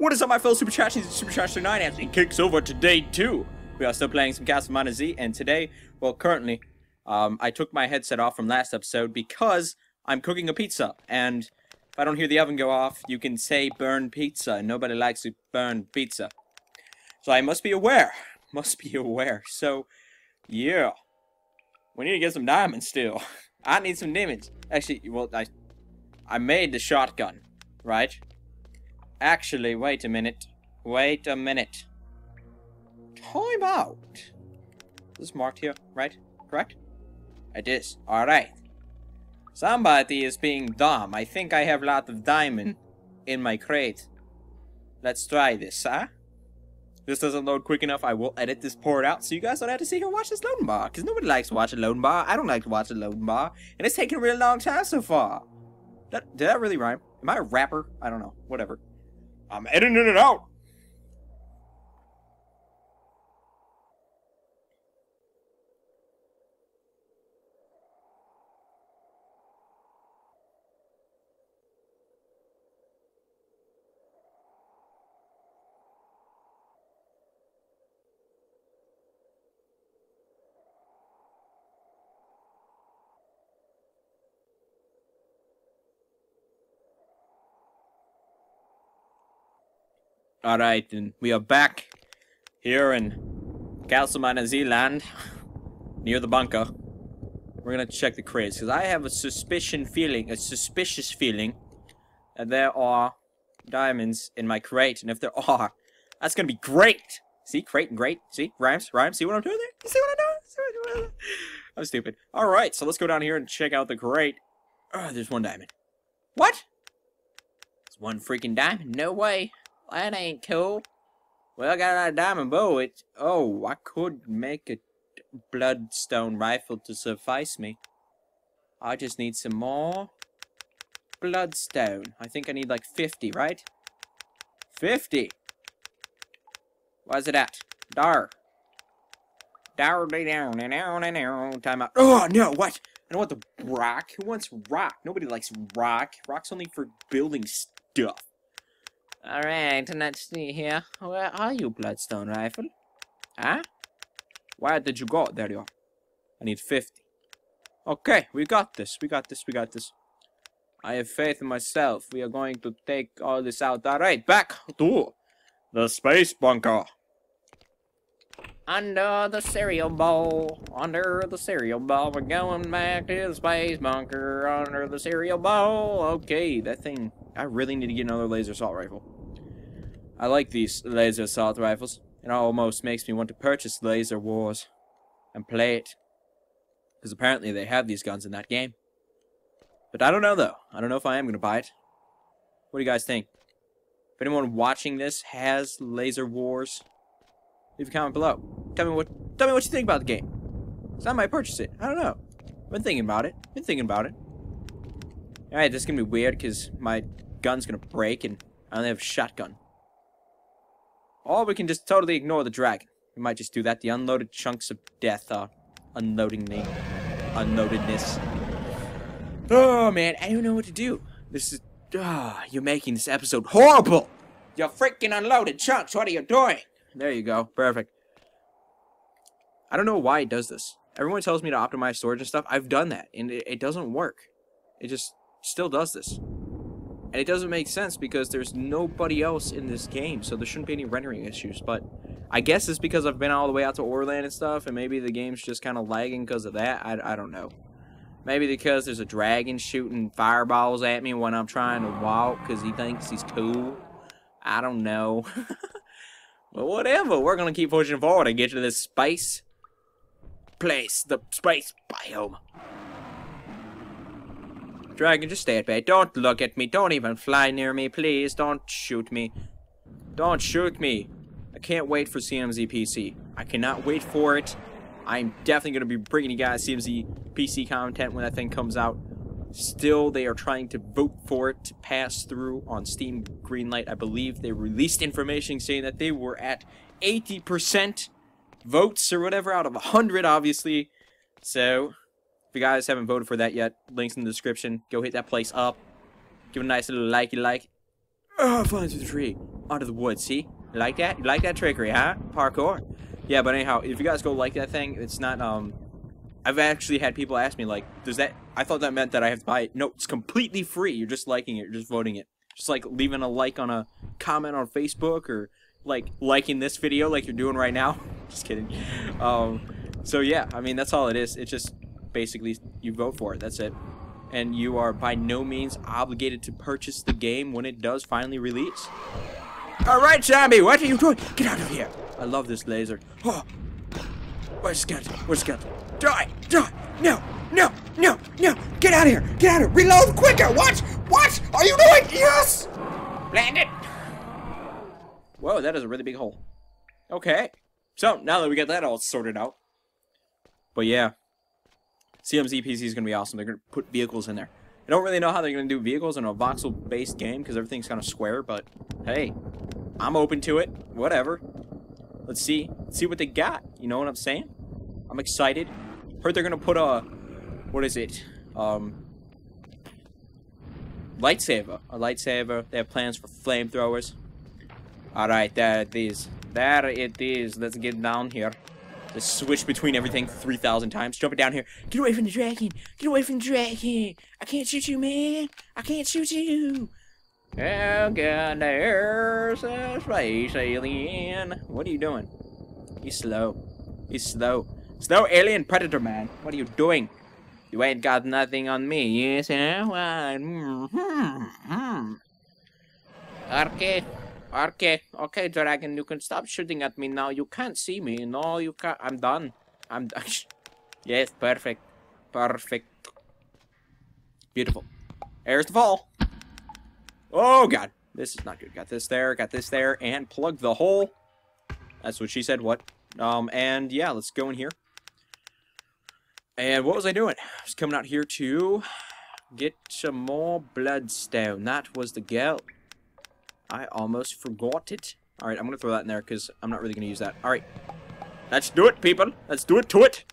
What is up, my fellow Super Trashies? It's Super Trash 39 Anthony kicks over today too. We are still playing some Castle Miner Z, and today, well, currently, I took my headset off from last episode because I'm cooking a pizza, and if I don't hear the oven go off, you can say burn pizza, and nobody likes to burn pizza. So I must be aware. So, yeah. We need to get some diamonds still. I need some diamonds. Actually, well, I made the shotgun, right? Actually, wait a minute. Time out. This is marked here, right? Correct? It is. Alright. Somebody is being dumb. I think I have a lot of diamond in my crate. Let's try this, huh? If this doesn't load quick enough, I will edit this part out so you guys don't have to sit here and watch this loading bar. Because nobody likes to watch a loading bar. I don't like to watch a loading bar. And it's taken a really long time so far. Did that really rhyme? Am I a rapper? I don't know. Whatever. I'm editing it out. Alright, and we are back here in Castle Miner Z land, near the bunker. We're gonna check the crates, because I have a suspicious feeling that there are diamonds in my crate, and if there are, that's gonna be great! See, crate and great, see, rhymes, see what I'm doing there? You see what I'm doing? I'm stupid. Alright, so let's go down here and check out the crate. Oh, there's one diamond. What? There's one freaking diamond, no way. That ain't cool. Well, I got a diamond bullet. Oh, I could make a bloodstone rifle to suffice me. I just need some more bloodstone. I think I need like 50, right? 50! Where's it at? Dar. Time out. Oh, no, what? I don't want the rock. Who wants rock? Nobody likes rock. Rock's only for building stuff. Alright, and let's see here. Where are you, bloodstone rifle? Huh? Where did you go? There you are. I need 50. Okay, we got this. I have faith in myself. We are going to take all this out. Alright, back to the space bunker. Under the cereal bowl. Under the cereal bowl. We're going back to the space bunker. Under the cereal bowl. Okay, that thing. I really need to get another laser assault rifle. I like these laser assault rifles. It almost makes me want to purchase Laser Wars and play it. Because apparently they have these guns in that game. But I don't know, though. I don't know if I am going to buy it. What do you guys think? If anyone watching this has Laser Wars, leave a comment below. Tell me what you think about the game. So I might purchase it. I don't know. I've been thinking about it. Alright, this is going to be weird because my gun's going to break and I only have a shotgun. Or we can just totally ignore the dragon. We might just do that. The unloaded chunks of death are unloading me. Unloadedness. Oh, man. I don't know what to do. This is... you're making this episode horrible. You're freaking unloaded chunks. What are you doing? There you go. Perfect. I don't know why it does this. Everyone tells me to optimize storage and stuff. I've done that. And it doesn't work. It just... still does this, and it doesn't make sense because there's nobody else in this game, so there shouldn't be any rendering issues. But I guess it's because I've been all the way out to Orland and stuff, and maybe the game's just kind of lagging because of that. I don't know. Maybe because there's a dragon shooting fireballs at me when I'm trying to walk because he thinks he's cool. I don't know. But whatever, we're gonna keep pushing forward and get to this space place, the space biome. Dragon, just stay at bay. Don't look at me. Don't even fly near me, please. Don't shoot me. Don't shoot me. I can't wait for CMZ PC. I cannot wait for it. I'm definitely going to be bringing you guys CMZ PC content when that thing comes out. Still, they are trying to vote for it to pass through on Steam Greenlight. I believe they released information saying that they were at 80% votes or whatever out of 100, obviously. So... if you guys haven't voted for that yet, links in the description. Go hit that place up. Give it a nice little likey like. Oh, flying through the tree. out of the woods, see? Like that? You like that trickery, huh? Parkour. Yeah, but anyhow, if you guys go like that thing, it's not, I've actually had people ask me, like, does that, I thought that meant that I have to buy it. No, it's completely free. You're just liking it. You're just voting it. Just, like, leaving a like on a comment on Facebook or, like, liking this video like you're doing right now. Just kidding. So, yeah, I mean, that's all it is. It's just basically you vote for it. That's it. And you are by no means obligated to purchase the game when it does finally release. All right, zombie, what are you doing? Get out of here. I love this laser. Oh, where's Scott? Die! No! Get out of here! Get out of here! Reload quicker! What are you doing? Yes! Land it! Whoa, that is a really big hole. Okay. So, now that we got that all sorted out. But yeah. CMZ PC is going to be awesome. They're going to put vehicles in there. I don't really know how they're going to do vehicles in a voxel-based game because everything's kind of square, but hey, I'm open to it. Whatever. Let's see. Let's see what they got. You know what I'm saying? I'm excited. Heard they're going to put a... What is it? Lightsaber. A lightsaber. They have plans for flamethrowers. Alright, there it is. There it is. Let's get down here. Let's switch between everything 3,000 times. Jump it down here. Get away from the dragon. Get away from the dragon. I can't shoot you, man. I can't shoot you. Oh, God, there's a space alien. What are you doing? He's slow. He's slow. Slow alien predator, man. What are you doing? You ain't got nothing on me. Yes, Okay, dragon, you can stop shooting at me now. You can't see me. No, you can't. I'm done. I'm done. Yes, perfect. Perfect. Beautiful. Here's the fall. Oh, God. This is not good. Got this there, and plug the hole. That's what she said. What? And yeah, let's go in here. And what was I doing? I was coming out here to get some more bloodstone. That was the goal. I almost forgot it. Alright, I'm going to throw that in there because I'm not really going to use that. Alright. Let's do it, people. Let's do it to it.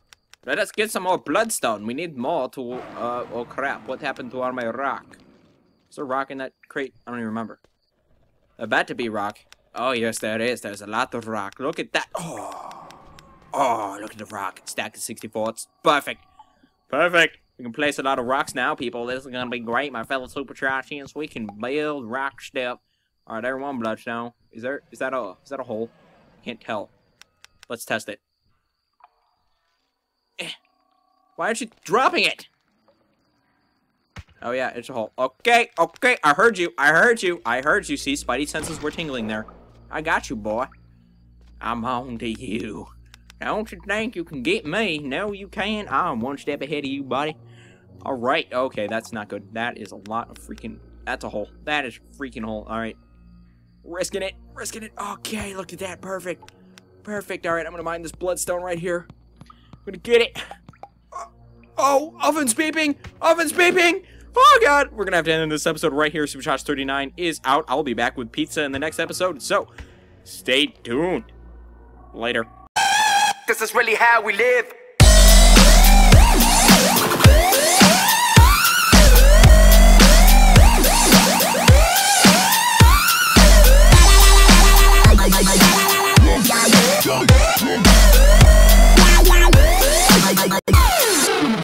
Let us get some more bloodstone. We need more to... oh, crap. What happened to all my rock? Is there rock in that crate? I don't even remember. About to be rock. Oh, yes, there is. There's a lot of rock. Look at that. Oh, look at the rock. It's stacked to 64. It's perfect. Perfect. We can place a lot of rocks now, people. This is going to be great, my fellow super trashians. We can build rock stuff. All right, everyone, bloodstone. Is that a hole? Can't tell. Let's test it. Eh. Why aren't you dropping it? Oh yeah, it's a hole. Okay. I heard you. See, Spidey senses were tingling there. I got you, boy. I'm on to you. Don't you think you can get me? No, you can't. I'm one step ahead of you, buddy. All right. Okay, that's not good. That is a lot of freaking. That's a hole. That is a freaking hole. All right. Risking it. Okay, look at that. Perfect. All right, I'm gonna mine this bloodstone right here. I'm gonna get it. Oh, oven's beeping. Oh God, we're gonna have to end this episode right here. Super Shots 39 is out. I'll be back with pizza in the next episode, so stay tuned. Later. This is really how we live.